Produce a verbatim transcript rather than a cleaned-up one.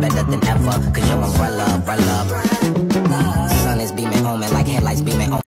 Better than ever, cause your umbrella, umbrella